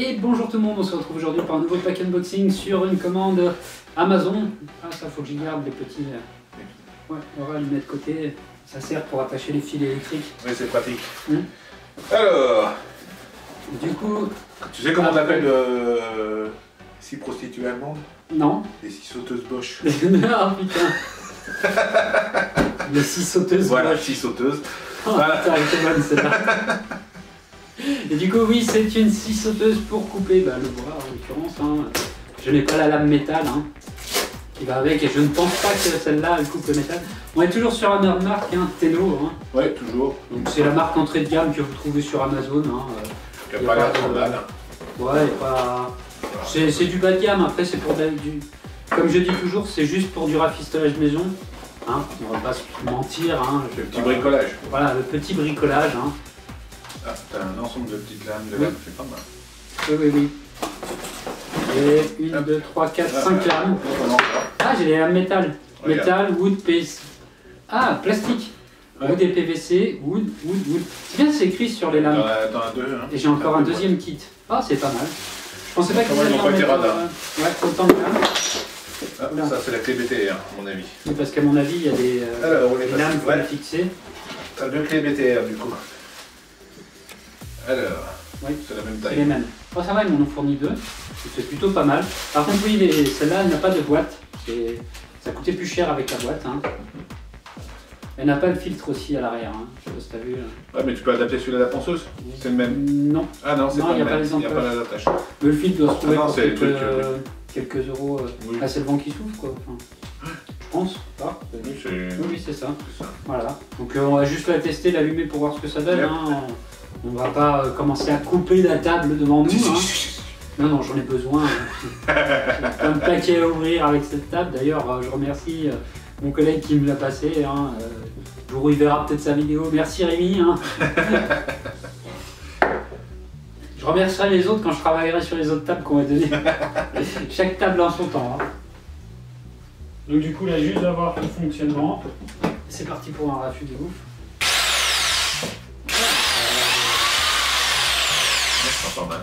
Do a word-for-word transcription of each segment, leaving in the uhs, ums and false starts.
Et bonjour tout le monde, on se retrouve aujourd'hui pour un nouveau pack unboxing sur une commande Amazon. Ah ça faut que j'y garde les petits... Ouais, on va les mettre de côté, ça sert pour attacher les fils électriques. Oui c'est pratique. Hum. Alors... Du coup... Tu sais comment on appelle euh, six prostituées allemandes? Non. Les six sauteuses Bosch. Ah putain. Les six sauteuses voilà, Bosch. Six sauteuses. Oh, voilà, six sauteuses. Putain, elle était bonne celle-là. Et du coup, oui, c'est une scie sauteuse pour couper bah, le bois en l'occurrence. Hein. Je n'ai pas la lame métal hein, qui va avec et je ne pense pas que celle-là elle coupe le métal. On est toujours sur la même marque, hein, Teeno. Hein. Ouais, toujours. Donc c'est la marque entrée de gamme que vous trouvez sur Amazon. Hein. Il n'y a, a pas l'air trop mal. Ouais, il a pas. C'est du bas de gamme, après c'est pour du. Comme je dis toujours, c'est juste pour du rafistolage maison. Hein. On va pas se mentir. Hein. Le petit pas... bricolage. Voilà, le petit bricolage. Hein. Ah, t'as un ensemble de petites lames, de oui. lames, c'est pas mal. Oui, oui, oui. Et une, deux, trois, quatre, ah, cinq lames. Ah, j'ai les lames métal. Regarde. Métal, wood, P V C. Ah, plastique. Ouais. Wood et P V C, wood, wood, wood. C'est bien, c'est écrit sur les lames. Dans, dans un deux, hein. Et j'ai encore un deuxième deux, kit. Ah, c'est pas mal. Je pensais pas qu'ils allaient en mettre euh, ouais, autant de lames. Ah, là. Ça, c'est la clé B T R, à mon avis. Oui, parce qu'à mon avis, il y a des euh, Alors, les lames pour les fixer. T'as deux clés B T R, du coup. Alors, oui, c'est la même taille. Les mêmes. Oh, ça va, ils m'en ont fourni deux. C'est plutôt pas mal. Par contre, oui, celle-là, elle n'a pas de boîte. Ça coûtait plus cher avec la boîte. Hein. Elle n'a pas de filtre aussi à l'arrière. Hein. Je sais pas si t'as vu. Ouais, mais tu peux adapter celui-là à la ponceuse. C'est le même. Non. Ah non, c'est pas le même. Il n'y a pas les attaches. Le filtre doit se trouver ah, pour quelques, euh, quelques euros. Euh... Oui. Ah, c'est le vent qui souffle, quoi. Enfin, je pense. Ah, oui, c'est oui, oui, ça. ça. Voilà. Donc, euh, on va juste la tester, l'allumer pour voir ce que ça donne. Yep. Hein. On va pas euh, commencer à couper la table devant nous. Hein. Non, non, j'en ai besoin. J'ai un paquet à ouvrir avec cette table. D'ailleurs, euh, je remercie euh, mon collègue qui me l'a passé. Hein, euh, le jour où il verra peut-être sa vidéo. Merci Rémi. Hein. Je remercierai les autres quand je travaillerai sur les autres tables qu'on va donner. Chaque table en son temps. Hein. Donc du coup, là, juste d'avoir le fonctionnement. C'est parti pour un raffut de ouf. Pas mal.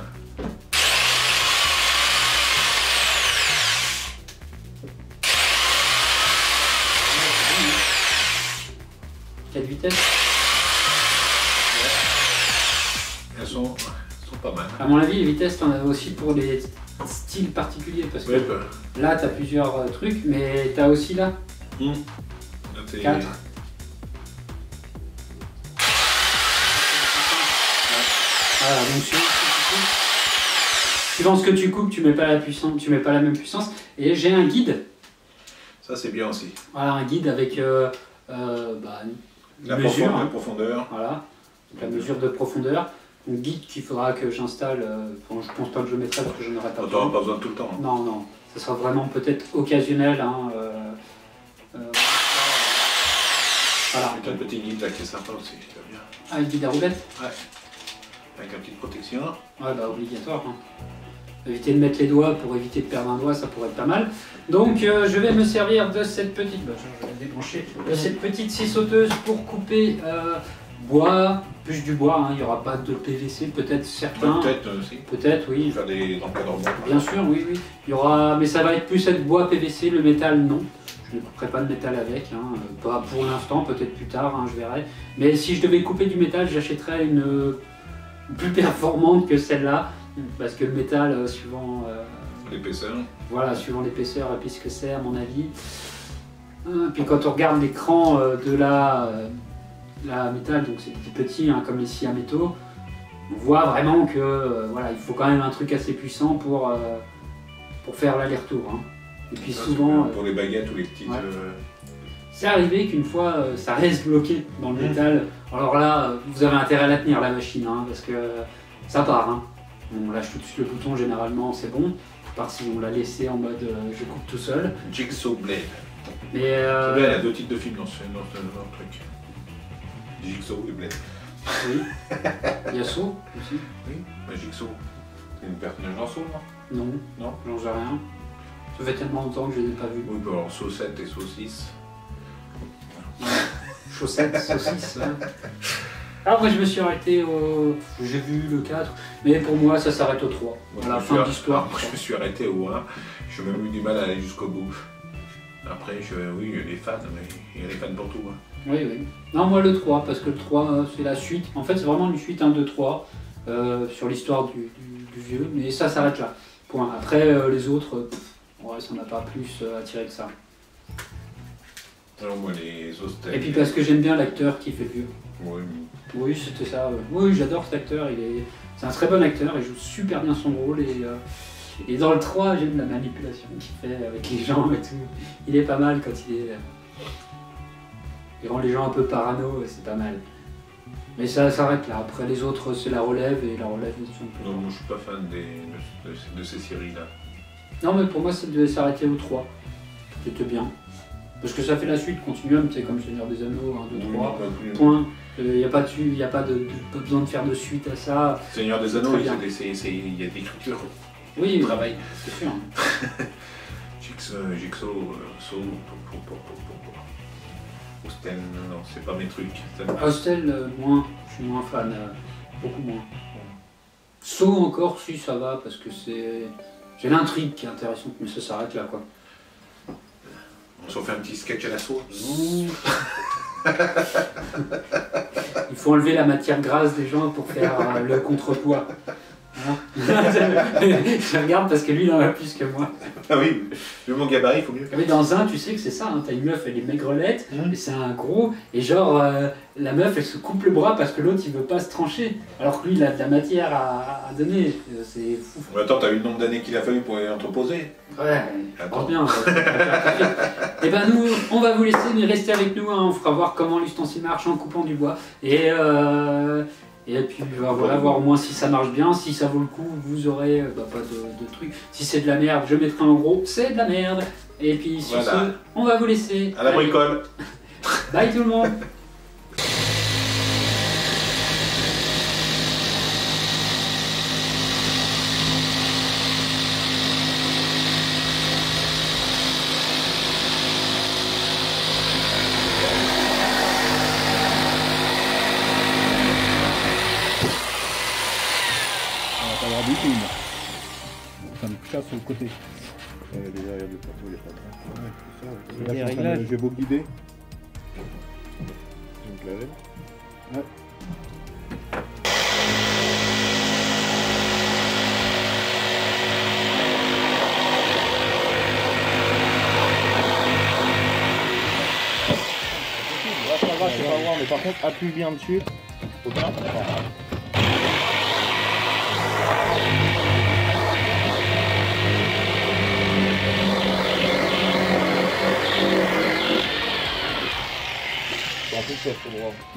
Quatre vitesses. Elles sont, elles sont pas mal. À mon avis, les vitesses, t'en as aussi pour les styles particuliers parce que oui, là, t'as plusieurs trucs, mais t'as aussi là. Mmh. Quatre. Voilà, donc si suivant ce que tu coupes, tu mets pas la puissance, tu mets pas la même puissance. Et j'ai un guide. Ça c'est bien aussi. Voilà, un guide avec euh, euh, bah, une la mesure, profondeur, hein. profondeur. Voilà, donc, la mesure de profondeur. Un guide qu'il faudra que j'installe. Euh, bon, je pense pas que je le mettrai parce que je n'aurai pas. On n'aura pas besoin tout le temps. Hein. Non, non. Ça sera vraiment peut-être occasionnel. Hein, euh, euh, voilà. Avec un petit guide là qui est sympa aussi. Bien. Ah, le guide à roulette. Ouais. Avec une petite protection. Ouais, bah obligatoire. Hein. Éviter de mettre les doigts pour éviter de perdre un doigt, ça pourrait être pas mal. Donc euh, je vais me servir de cette petite, bah, je vais la débrancher, de cette petite scie sauteuse pour couper euh, bois, plus du bois. Hein. Il n'y aura pas de P V C, peut-être certains. Peut-être aussi. Peut-être, oui. Faire des encadrements. Bien sûr, oui, oui. Il y aura, mais ça va être plus cette bois P V C, le métal non. Je ne couperai pas de métal avec, hein. Pas pour l'instant, peut-être plus tard, hein, je verrai. Mais si je devais couper du métal, j'achèterais une plus performante que celle-là, parce que le métal, euh, suivant euh, l'épaisseur, voilà, suivant l'épaisseur et puis ce que c'est à mon avis. Euh, puis quand on regarde l'écran euh, de la, euh, la métal, donc c'est petit, hein, comme ici à métaux, on voit vraiment que euh, voilà, il faut quand même un truc assez puissant pour euh, pour faire l'aller-retour. Hein. Et puis ça, souvent pour euh, les baguettes ou les petites. Ouais. Euh... C'est arrivé qu'une fois, euh, ça reste bloqué dans le métal. Alors là, vous avez intérêt à la tenir, la machine, hein, parce que euh, ça part. Hein. On lâche tout de suite le bouton, généralement, c'est bon. À part si on l'a laissé en mode euh, je coupe tout seul. Jigsaw Blade. Mais euh... Blade, il y a deux types de films dans ce truc. Jigsaw et Blade. Oui. Il y a Saw aussi. Oui, mais Jigsaw. C'est une personne de genre Saw, non? Non. Non, j'en sais rien. Ça fait tellement longtemps que je ne l'ai pas vu. Oui, alors Saw sept et Saw six. Chaussettes, saucisses. Après, je me suis arrêté au... J'ai vu le quatre, mais pour moi, ça s'arrête au trois. Voilà, la fin de l'histoire. Je me suis arrêté au un. J'ai même eu du mal à aller jusqu'au bout. Après, je... oui, il y a les fans, mais il y a les fans pour tout. Hein. Oui, oui. Non, moi, le trois, parce que le trois, c'est la suite. En fait, c'est vraiment une suite un, deux, trois euh, sur l'histoire du, du, du vieux. Mais ça s'arrête là. Point. Après, euh, les autres, pff, ouais, ça n'a pas plus euh, à tirer que ça. Alors, moi, les autres... Et puis, parce que j'aime bien l'acteur qui fait le vieux. Oui, mais... oui c'était ça. Ouais. Oui, j'adore cet acteur. Il est... C'est un très bon acteur. Il joue super bien son rôle. Et, euh... et dans le trois, j'aime la manipulation qu'il fait avec les gens et tout. Il est pas mal quand il est... Il rend les gens un peu parano, c'est pas mal. Mais ça s'arrête là. Après, les autres, c'est la relève et la relève, ils sont plus... Non, moi, je suis pas fan des... de... de ces séries-là. Non, mais pour moi, ça devait s'arrêter au trois. C'était bien. Parce que ça fait la suite, continuum, c'est comme Seigneur des Anneaux, un, deux, trois, point. Il n'y a pas de besoin de faire de suite à ça. Seigneur des Anneaux, il y a des écritures. Oui, travail. C'est sûr. Jigsaw, Jigsaw, Saw, Hostel, non, c'est pas mes trucs. Hostel, moins, je suis moins fan, beaucoup moins. Saw encore, si ça va, parce que c'est... J'ai l'intrigue qui est intéressante, mais ça s'arrête là, quoi. On s'en fait un petit sketch à la Saw. Il faut enlever la matière grasse des gens pour faire le contrepoids. Hein je regarde parce que lui il en a plus que moi. Ah oui, le mon gabarit il faut mieux. Mais dans un tu sais que c'est ça, hein, t'as une meuf elle est maigrelette, mmh. Et c'est un gros, et genre euh, la meuf elle se coupe le bras parce que l'autre il veut pas se trancher, alors que lui il a de la matière à, à donner, c'est fou. Mais attends, t'as vu le nombre d'années qu'il a fallu pour entreposer. Ouais, attends. Bien. Et ben nous on va vous laisser, mais restez avec nous, hein, on fera voir comment l'ustensile marche en coupant du bois. Et euh... Et puis bah, voilà, voir au moins si ça marche bien, si ça vaut le coup, vous aurez bah, pas de, de trucs. Si c'est de la merde, je mettrai en gros, c'est de la merde. Et puis sur voilà. Ce, on va vous laisser. À la bricole. Bye tout le monde. Sur le côté. Euh, déjà, regarde le plateau, il n'y a pas de ouais, ça, là, je vais beau guider. Donc, là, ouais. Là, ça va, c'est pas voir, mais par contre, appuie bien dessus. Faut pas. En plus, c'est trop droit.